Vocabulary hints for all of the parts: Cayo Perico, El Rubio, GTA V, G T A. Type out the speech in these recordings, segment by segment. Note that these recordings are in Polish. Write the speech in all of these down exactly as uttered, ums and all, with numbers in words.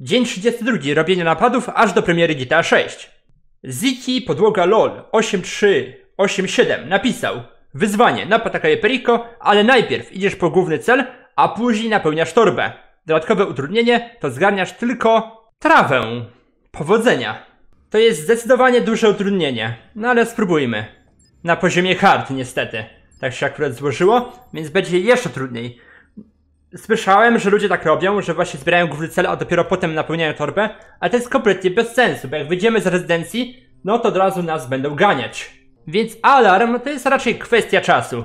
Dzień trzydziesty drugi. Robienie napadów aż do premiery G T A sześć. Ziki podłoga LOL osiem trzy osiem siedem napisał: wyzwanie, napad na Cayo Perico, ale najpierw idziesz po główny cel, a później napełniasz torbę. Dodatkowe utrudnienie to zgarniasz tylko trawę. Powodzenia. To jest zdecydowanie duże utrudnienie, no ale spróbujmy. Na poziomie hard niestety. Tak się akurat złożyło, więc będzie jeszcze trudniej. Słyszałem, że ludzie tak robią, że właśnie zbierają główny cel, a dopiero potem napełniają torbę, ale to jest kompletnie bez sensu, bo jak wyjdziemy z rezydencji, no to od razu nas będą ganiać. Więc alarm to jest raczej kwestia czasu.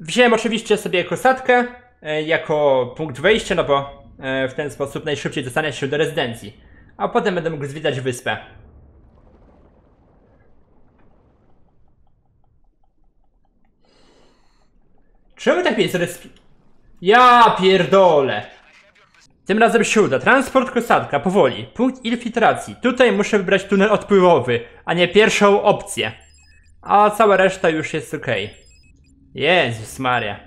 Wziąłem oczywiście sobie kosatkę e, jako punkt wejścia, no bo e, w ten sposób najszybciej dostanie się do rezydencji. A potem będę mógł zwiedzać wyspę. Czemu tak jest respi... Ja pierdolę! Tym razem się uda. Transport, kosadka, powoli. Punkt infiltracji. Tutaj muszę wybrać tunel odpływowy, a nie pierwszą opcję. A cała reszta już jest ok. Jezus Maria.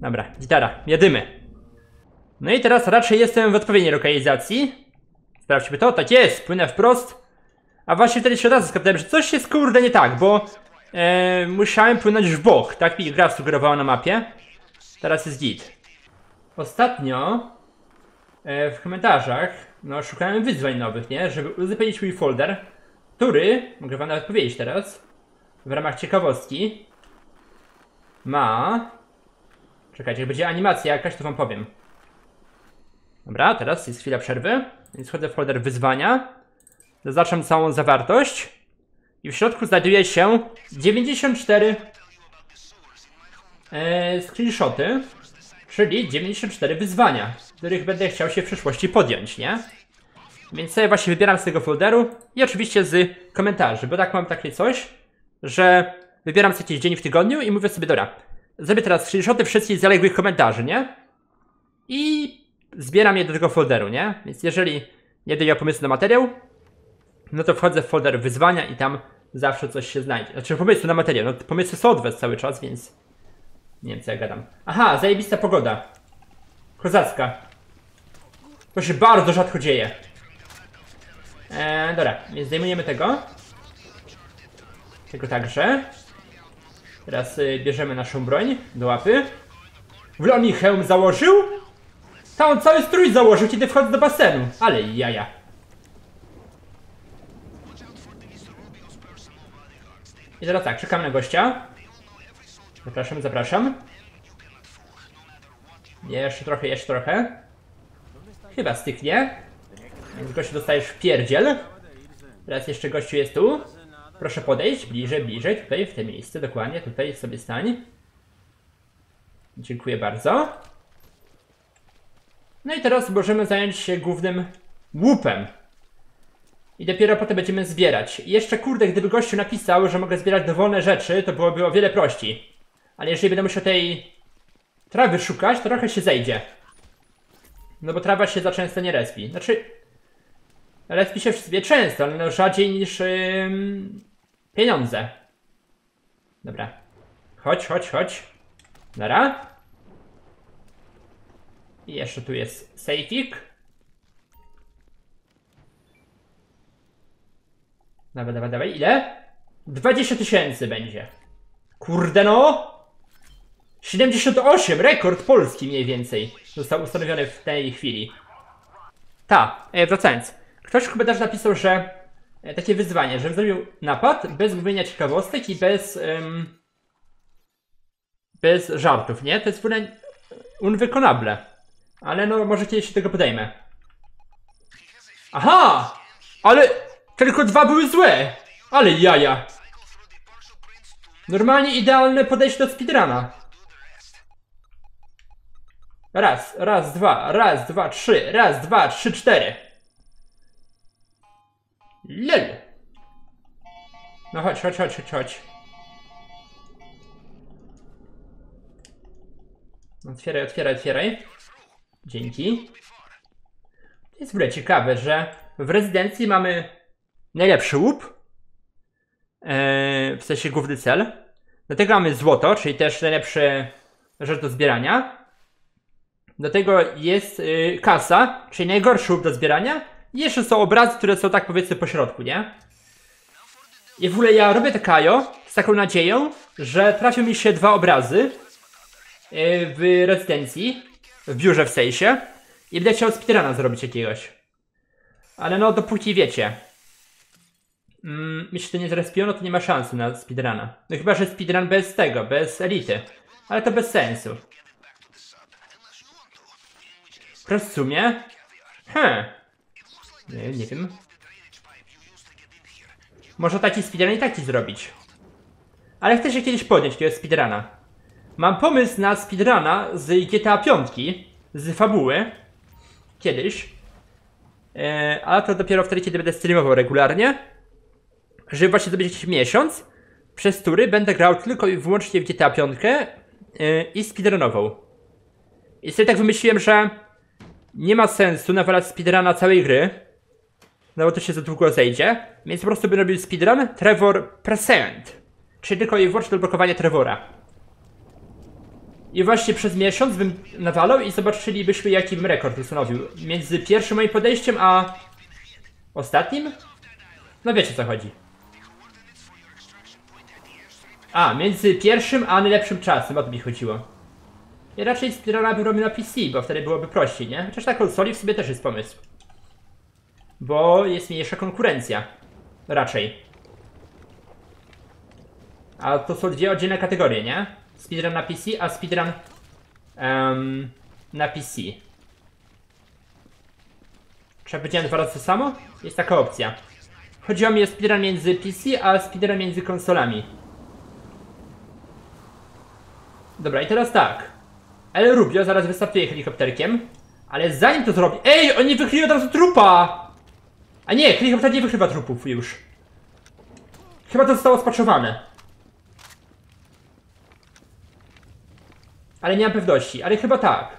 Dobra, gitara, jedymy. No i teraz raczej jestem w odpowiedniej lokalizacji. Sprawdźmy to, tak jest, płynę wprost. A właśnie wtedy się od razu skapnąłem, że coś jest kurde nie tak, bo e, musiałem płynąć w bok, tak mi gra sugerowała na mapie. Teraz jest git. Ostatnio e, w komentarzach no szukałem wyzwań nowych, nie? Żeby uzupełnić mój folder, który, mogę wam nawet powiedzieć teraz, w ramach ciekawostki ma... Czekajcie, jak będzie animacja jakaś, to wam powiem. Dobra, teraz jest chwila przerwy. Więc wchodzę w folder wyzwania, zaznaczam całą zawartość i w środku znajduje się dziewięćdziesiąt cztery e, screenshoty, czyli dziewięćdziesiąt cztery wyzwania, których będę chciał się w przyszłości podjąć, nie? Więc sobie właśnie wybieram z tego folderu i oczywiście z komentarzy, bo tak mam takie coś, że wybieram sobie jakiś dzień w tygodniu i mówię sobie, dobra, zrobię teraz screenshoty wszystkich zaległych komentarzy, nie? I zbieram je do tego folderu, nie? Więc jeżeli nie daję pomysłu na materiał, no to wchodzę w folder wyzwania i tam zawsze coś się znajdzie. Znaczy pomysły na materiał, no pomysły są od was cały czas, więc... Nie wiem co ja gadam. Aha, zajebista pogoda. Kozacka. To się bardzo rzadko dzieje. Eee, dobra, więc zdejmujemy tego. Tego także. Teraz y, bierzemy naszą broń do łapy. Wlo mi hełm założył? To on cały strój założył, kiedy wchodzę do basenu. Ale jaja. I teraz tak, czekamy na gościa. Zapraszam, zapraszam. Jeszcze trochę, jeszcze trochę. Chyba styknie. Więc gościu dostajesz w pierdziel. Teraz jeszcze gościu jest tu. Proszę podejść, bliżej, bliżej. Tutaj, w tym miejscu, dokładnie. Tutaj sobie stań. Dziękuję bardzo. No i teraz możemy zająć się głównym łupem. I dopiero potem będziemy zbierać. I jeszcze kurde, gdyby gościu napisał, że mogę zbierać dowolne rzeczy, to byłoby o wiele prościej. Ale jeżeli będę musiał tej trawy szukać, to trochę się zejdzie. No bo trawa się za często nie respi. Znaczy, respi się w sobie często, ale no rzadziej niż yy, pieniądze. Dobra. Chodź, chodź, chodź. Dobra. I jeszcze tu jest sejfik. Dawaj, dawaj, dawaj. Ile? dwadzieścia tysięcy będzie. Kurde no! siedemdziesiąt osiem! Rekord polski mniej więcej został ustanowiony w tej chwili. Ta, e, wracając. Ktoś chyba też napisał, że e, takie wyzwanie, żebym zrobił napad bez mówienia ciekawostek i bez... Ym, bez żartów, nie? To jest w ogóle unwykonable. Ale no, może kiedyś się tego podejmę. Aha! Ale tylko dwa były złe! Ale jaja! Normalnie idealne podejście do speedruna. Raz, raz, dwa, raz, dwa, trzy, raz, dwa, trzy, cztery. Lel! No chodź, chodź, chodź, chodź, chodź. Otwieraj, otwieraj, otwieraj. Dzięki. To jest w ogóle ciekawe, że w rezydencji mamy najlepszy łup, yy, w sensie główny cel. Dlatego mamy złoto, czyli też najlepsze rzecz do zbierania. Do tego jest yy, kasa, czyli najgorszy łup do zbierania. I jeszcze są obrazy, które są tak powiedzmy po środku, nie? I w ogóle ja robię te Cayo z taką nadzieją, że trafią mi się dwa obrazy yy, w rezydencji, w biurze w sensie. I będę chciał speedruna zrobić jakiegoś. Ale no dopóki wiecie. Mm, jeśli to nie zrespiono, to nie ma szansy na speedruna. No chyba, że speedrun bez tego, bez elity. Ale to bez sensu. W sumie? Hmm. Nie, nie wiem. Może taki speedrun i taki zrobić. Ale chcę się kiedyś podjąć tego speedruna. Mam pomysł na speedruna z G T A pięć, z fabuły. Kiedyś. Eee, ale to dopiero wtedy, kiedy będę streamował regularnie. Żeby właśnie zrobić jakiś miesiąc, przez który będę grał tylko i wyłącznie w G T A pięć eee, i speedrunował. I sobie tak wymyśliłem, że nie ma sensu nawalać speedruna całej gry, no bo to się za długo zejdzie, więc po prostu bym robił speedrun Trevor Present, czyli tylko i wyłącznie blokowanie Trevora. I właśnie przez miesiąc bym nawalał i zobaczylibyśmy, jaki bym rekord ustanowił między pierwszym moim podejściem a ostatnim? No wiecie, o co chodzi. A, między pierwszym a najlepszym czasem, o to mi chodziło. I raczej speedruna bym robił na P C, bo wtedy byłoby prościej, nie? Chociaż na konsoli w sobie też jest pomysł. Bo jest mniejsza konkurencja. Raczej. A to są dwie oddzielne kategorie, nie? Speedrun na P C, a speedrun um, na P C. Czy ja powiedziałem dwa razy to samo? Jest taka opcja. Chodziło mi o speedrun między P C, a speedrun między konsolami. Dobra, i teraz tak. El Rubio zaraz wystartuje helikopterkiem. Ale zanim to zrobi... Ej, oni wychyli od razu trupa! A nie, helikopter nie wychyla trupów już. Chyba to zostało spaczowane. Ale nie mam pewności, ale chyba tak.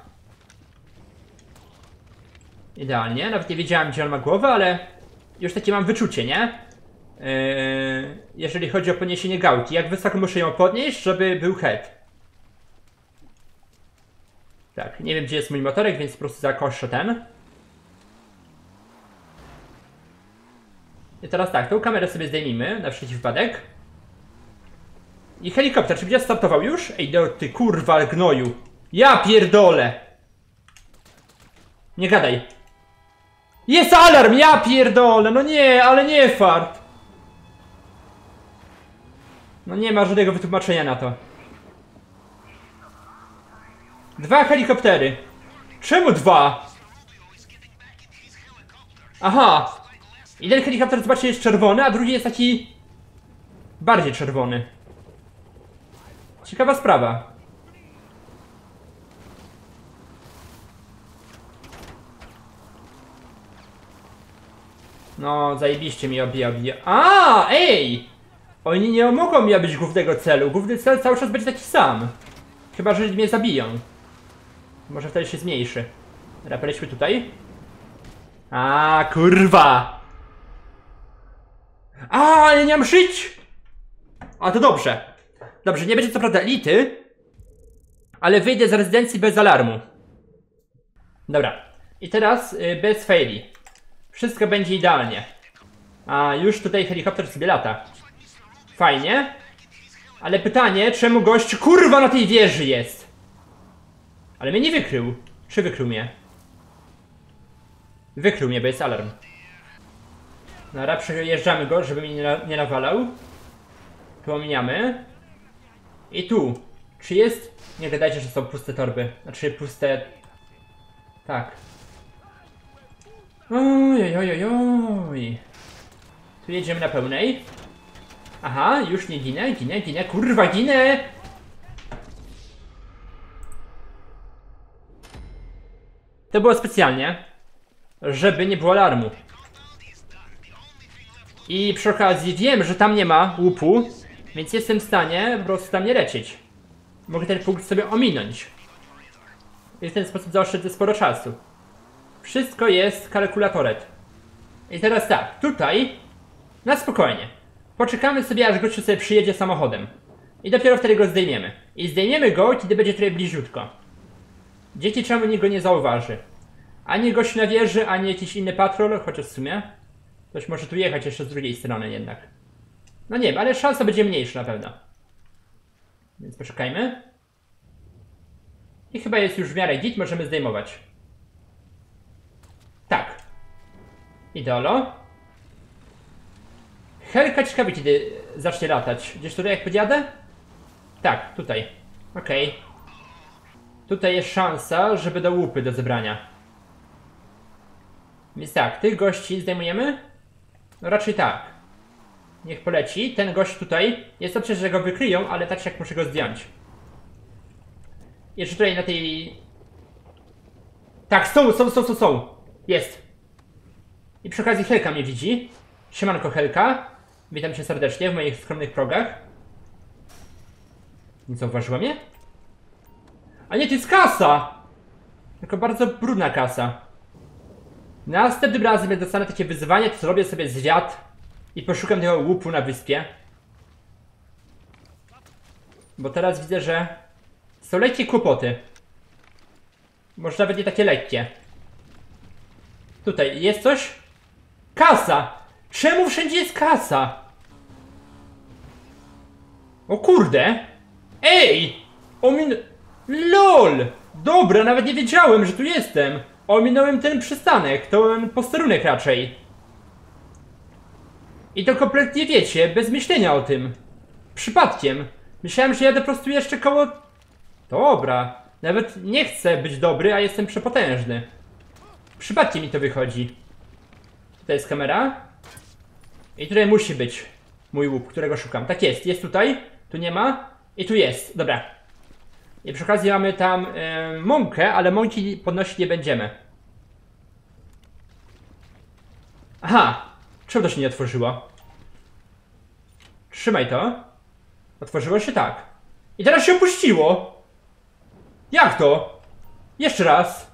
Idealnie, nawet nie wiedziałem, gdzie on ma głowę, ale... Już takie mam wyczucie, nie? Yy, jeżeli chodzi o podniesienie gałki, jak wysoko muszę ją podnieść, żeby był head. Tak, nie wiem, gdzie jest mój motorek, więc po prostu zakoszę ten. I teraz tak, tą kamerę sobie zdejmijmy, na wszelki wypadek. I helikopter, czy będzie startował już? Ej, no ty kurwa gnoju. Ja pierdolę! Nie gadaj. Jest alarm! Ja pierdolę! No nie, ale nie fart! No nie ma żadnego wytłumaczenia na to. Dwa helikoptery. Czemu dwa? Aha. Jeden helikopter, zobaczcie, jest czerwony, a drugi jest taki... bardziej czerwony. Ciekawa sprawa. No, zajebiście mi obija, obija. A, ej! Oni nie mogą mi być głównego celu. Główny cel cały czas będzie taki sam. Chyba, że mnie zabiją. Może wtedy się zmniejszy. Rapeliśmy tutaj. A kurwa! A, ale nie mam żyć! A to dobrze. Dobrze, nie będzie co prawda elity, ale wyjdę z rezydencji bez alarmu. Dobra. I teraz y, bez faili. Wszystko będzie idealnie. A już tutaj helikopter sobie lata. Fajnie. Ale pytanie, czemu gość kurwa na tej wieży jest? Ale mnie nie wykrył. Czy wykrył mnie? Wykrył mnie, bo jest alarm. Dobra, przejeżdżamy go, żeby mnie nie nawalał. Tu ominiamy. I tu. Czy jest? Nie gadajcie, że są puste torby. Znaczy puste... Tak. Oj, oj, oj, oj. Tu jedziemy na pełnej. Aha, już nie ginę, ginę, ginę. Kurwa, ginę! To było specjalnie, żeby nie było alarmu. I przy okazji wiem, że tam nie ma łupu, więc jestem w stanie po prostu tam nie lecieć. Mogę ten punkt sobie ominąć. I w ten sposób zaoszczędzę sporo czasu. Wszystko jest kalkulatorem. I teraz tak, tutaj, na spokojnie. Poczekamy sobie, aż gościu sobie przyjedzie samochodem. I dopiero wtedy go zdejmiemy. I zdejmiemy go, kiedy będzie trochę bliziutko. Dzieci czemu nikt go nie zauważy? Ani gość na wieży, ani jakiś inny patrol, chociaż w sumie ktoś może tu jechać jeszcze z drugiej strony jednak. No nie wiem, ale szansa będzie mniejsza na pewno. Więc poszukajmy. I chyba jest już w miarę git, możemy zdejmować. Tak. Idolo. Helka ciekawi, kiedy zacznie latać. Gdzieś tutaj jak podjadę? Tak, tutaj. Okej. Okay. Tutaj jest szansa, żeby do łupy do zebrania. Więc tak, tych gości zdejmujemy? No raczej tak. Niech poleci. Ten gość tutaj. Jest dobrze, że go wykryją, ale tak jak muszę go zdjąć. Jeszcze tutaj na tej... Tak, są, są, są, są, są. Jest. I przy okazji Helka mnie widzi. Siemanko Helka. Witam cię serdecznie w moich skromnych progach. Nie zauważyła mnie? A nie, to jest kasa! Tylko bardzo brudna kasa. Następnym razem, jak dostanę takie wyzwanie, to zrobię sobie zwiat i poszukam tego łupu na wyspie. Bo teraz widzę, że są lekkie kłopoty. Może nawet nie takie lekkie. Tutaj jest coś? Kasa! Czemu wszędzie jest kasa? O kurde! Ej! Omin... LOL! Dobra, nawet nie wiedziałem, że tu jestem. Ominąłem ten przystanek, to ten posterunek raczej. I to kompletnie wiecie, bez myślenia o tym. Przypadkiem. Myślałem, że jadę po prostu jeszcze koło... Dobra. Nawet nie chcę być dobry, a jestem przepotężny. Przypadkiem mi to wychodzi. Tutaj jest kamera. I tutaj musi być mój łup, którego szukam. Tak jest, jest tutaj. Tu nie ma. I tu jest, dobra. I przy okazji mamy tam yy, mąkę, ale mąki podnosić nie będziemy. Aha. Czemu to się nie otworzyło? Trzymaj to. Otworzyło się tak. I teraz się opuściło! Jak to? Jeszcze raz.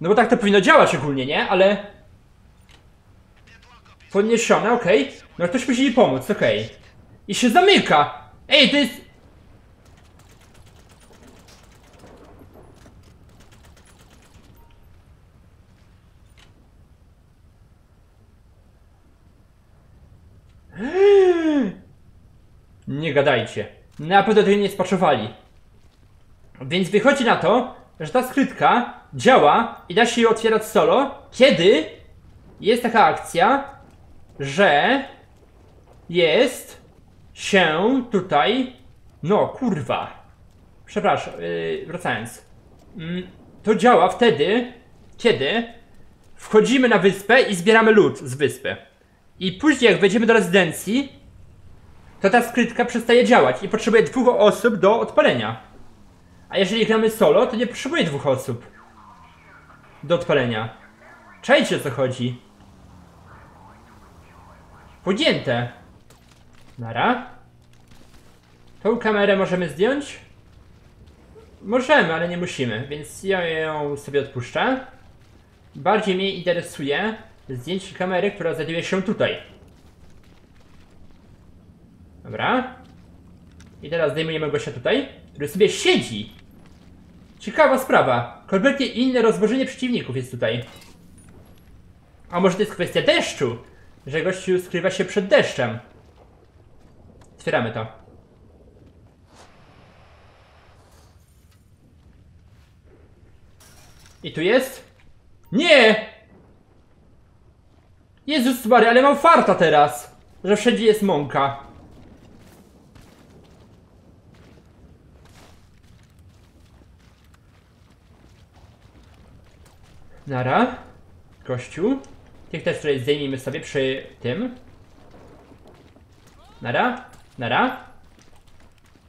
No bo tak to powinno działać ogólnie, nie? Ale... Podniesione, okej. Okay. No ktoś musi jej pomóc, okej. Okay. I się zamyka! Ej, to jest... Nie gadajcie. Na pewno tego nie spaczowali. Więc wychodzi na to, że ta skrytka działa i da się ją otwierać solo, kiedy jest taka akcja, że jest się tutaj... No kurwa. Przepraszam, yy, wracając. Yy, to działa wtedy, kiedy wchodzimy na wyspę i zbieramy lód z wyspy. I później jak wejdziemy do rezydencji, to ta skrytka przestaje działać i potrzebuje dwóch osób do odpalenia. A jeżeli gramy solo, to nie potrzebuje dwóch osób do odpalenia. Czajcie, o co chodzi. Podjęte. Nara. Tą kamerę możemy zdjąć? Możemy, ale nie musimy, więc ja ją sobie odpuszczę. Bardziej mnie interesuje zdjęcie kamery, która znajduje się tutaj. Dobra. I teraz zdejmujemy gościa tutaj, który sobie siedzi. Ciekawa sprawa. Kompletnie inne rozłożenie przeciwników jest tutaj. A może to jest kwestia deszczu? Że gościu skrywa się przed deszczem. Otwieramy to. I tu jest? Nie! Jezus Maria, ale mam farta teraz, że wszędzie jest mąka. Nara. Kościół. Tych też tutaj zdejmijmy sobie przy tym. Nara. Nara.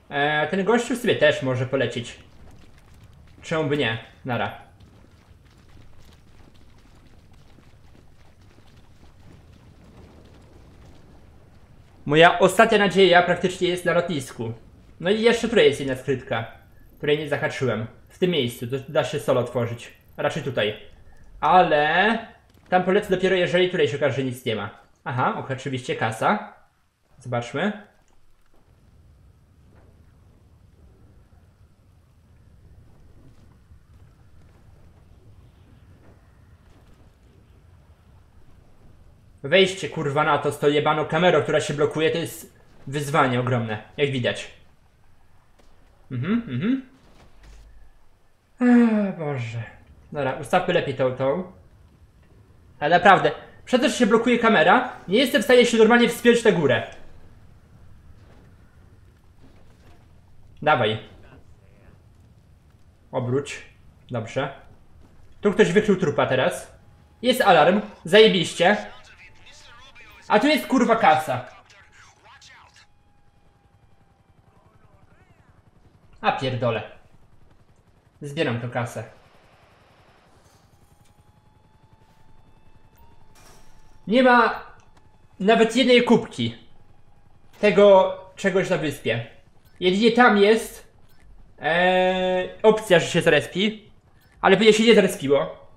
Eee, ten gościu sobie też może polecić. Czemu by nie? Nara. Moja ostatnia nadzieja praktycznie jest na lotnisku. No i jeszcze tutaj jest jedna skrytka, której nie zahaczyłem. W tym miejscu, to da się solo otworzyć. Raczej tutaj. Ale tam polecę dopiero, jeżeli tutaj się okaże, że nic nie ma. Aha, ok, oczywiście kasa. Zobaczmy. Wejście kurwa na to z tą jebaną kamerą, która się blokuje, to jest wyzwanie ogromne, jak widać. Mhm, mhm. Ech, Boże. Dobra, ustawmy lepiej tą, tą. Ale naprawdę, przecież się blokuje kamera, nie jestem w stanie się normalnie wspiąć na górę. Dawaj. Obróć. Dobrze. Tu ktoś wykrył trupa teraz. Jest alarm. Zajebiście. A tu jest kurwa kasa. A pierdolę. Zbieram tą kasę. Nie ma nawet jednej kubki tego czegoś na wyspie. Jedynie tam jest Eee, opcja, że się zrespi, ale pewnie się nie zrespiło,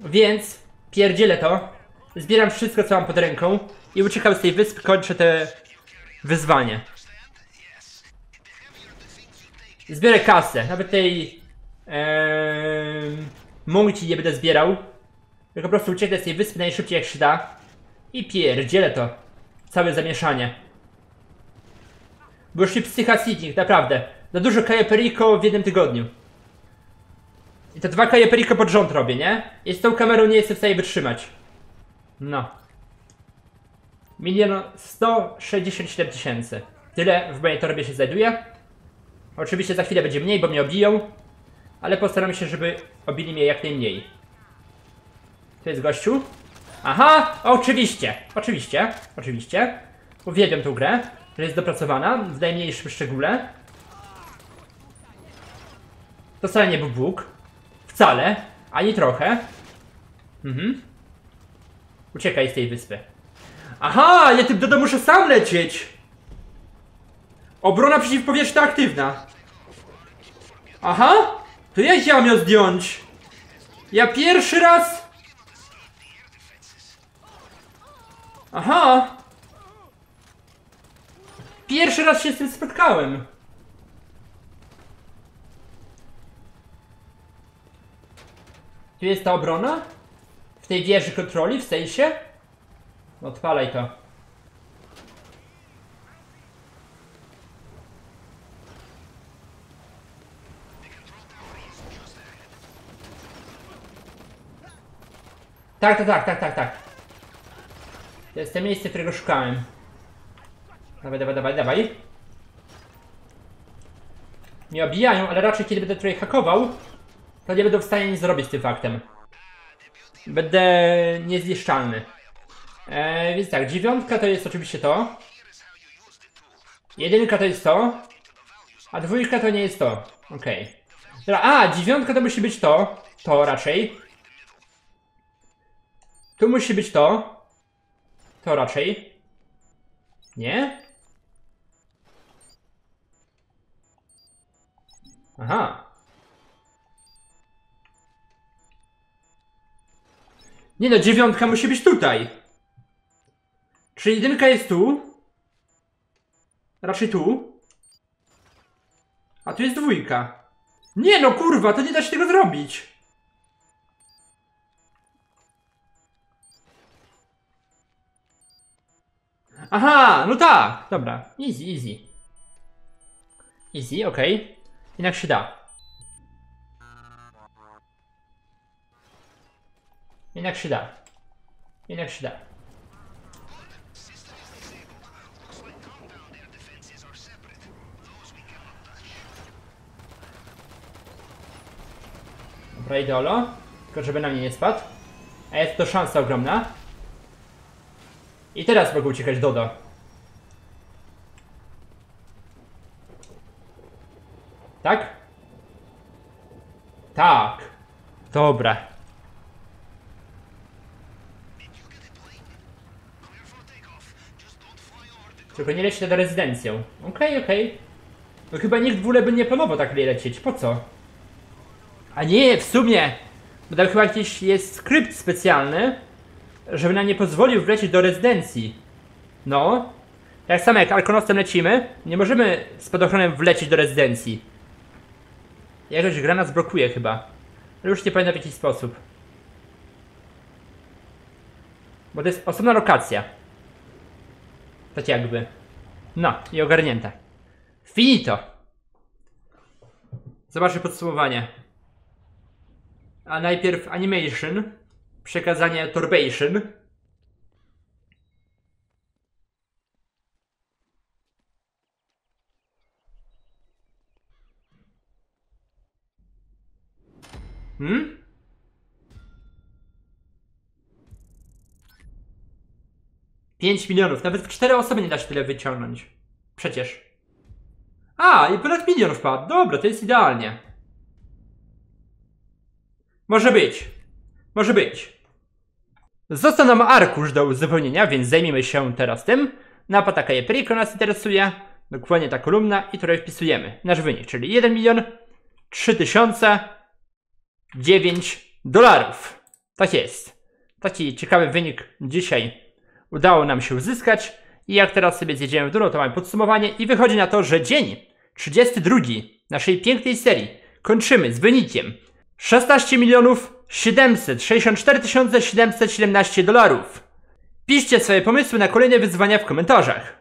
więc pierdzielę to, zbieram wszystko co mam pod ręką i uciekam z tej wyspy, kończę te wyzwanie. Zbierę kasę, nawet tej eee, mąci nie będę zbierał, tylko po prostu ucieknę z tej wyspy najszybciej jak się da i pierdzielę to, całe zamieszanie. Bo już nie psycha Sidnik, naprawdę. Za dużo Cayo Perico w jednym tygodniu. I to dwa Cayo Perico pod rząd robię, nie? I z tą kamerą nie jestem w stanie wytrzymać. No. milion sto sześćdziesiąt siedem tysięcy. Tyle w mojej torbie się znajduje. Oczywiście za chwilę będzie mniej, bo mnie obiją. Ale postaram się, żeby obili mnie jak najmniej. To jest gościu. Aha! Oczywiście! Oczywiście, oczywiście. Uwielbiam tą grę, że jest dopracowana w najmniejszym szczególe. To wcale nie był Bóg. Wcale. Ani trochę. Mhm. Uciekaj z tej wyspy. Aha! Ja tym dodo muszę sam lecieć! Obrona przeciwpowietrzna aktywna. Aha! To ja chciałem ją zdjąć. Ja pierwszy raz... Aha! Pierwszy raz się z tym spotkałem. Tu jest ta obrona? W tej wieży kontroli, w sensie? Odpalaj to. Tak, tak, tak, tak, tak, tak. To jest to miejsce, którego szukałem. Dawaj, dawaj, dawaj, dawaj. Nie obijają, ale raczej kiedy będę tutaj hakował, to nie będę w stanie nic zrobić z tym faktem. Będę niezniszczalny. Eee, więc tak, dziewiątka to jest oczywiście to. Jedynka to jest to. A dwójka to nie jest to. Okej. Okay. A, dziewiątka to musi być to. To raczej. Tu musi być to. To raczej. Nie? Aha. Nie no, dziewiątka musi być tutaj. Czyli jedynka jest tu. Raczej tu. A tu jest dwójka. Nie no, kurwa, to nie da się tego zrobić. Aha, no tak. Dobra, easy, easy. Easy, okej. Okay. Jednak się da. Jednak się da. Jednak się da. Dobra, idolo. Tylko żeby na mnie nie spadł. A jest to szansa ogromna. I teraz mogę uciekać dodo. Tak? Tak. Dobra. Tylko nie leci nad rezydencją. Okej, okej. No chyba nikt w ogóle by nie planował tak lecieć. Po co? A nie, w sumie. Bo tam chyba jakiś jest skrypt specjalny, żeby nam nie pozwolił wlecieć do rezydencji. No. Tak samo jak Arkonosem lecimy, nie możemy z spadochronem wlecieć do rezydencji. Jakoś gra nas blokuje chyba. Ale już nie pamiętam w jakiś sposób. Bo to jest osobna lokacja. Tak jakby. No i ogarnięte. Finito. Zobaczmy podsumowanie. A najpierw animation. Przekazanie torbation. Hmm? pięć milionów. Nawet w cztery osoby nie da się tyle wyciągnąć. Przecież. A, i ponad milionów padł. Dobra, to jest idealnie. Może być. Może być. Został nam arkusz do uzupełnienia, więc zajmiemy się teraz tym. Mapa Cayo Perico nas interesuje. Dokładnie ta kolumna i tutaj wpisujemy nasz wynik, czyli jeden milion trzy tysiące dziewięć dolarów. Tak jest. Taki ciekawy wynik dzisiaj udało nam się uzyskać. I jak teraz sobie zjedziemy w dół, to mamy podsumowanie i wychodzi na to, że dzień trzydziesty drugi naszej pięknej serii kończymy z wynikiem szesnaście milionów siedemset sześćdziesiąt cztery tysiące siedemset siedemnaście dolarów. Piszcie swoje pomysły na kolejne wyzwania w komentarzach.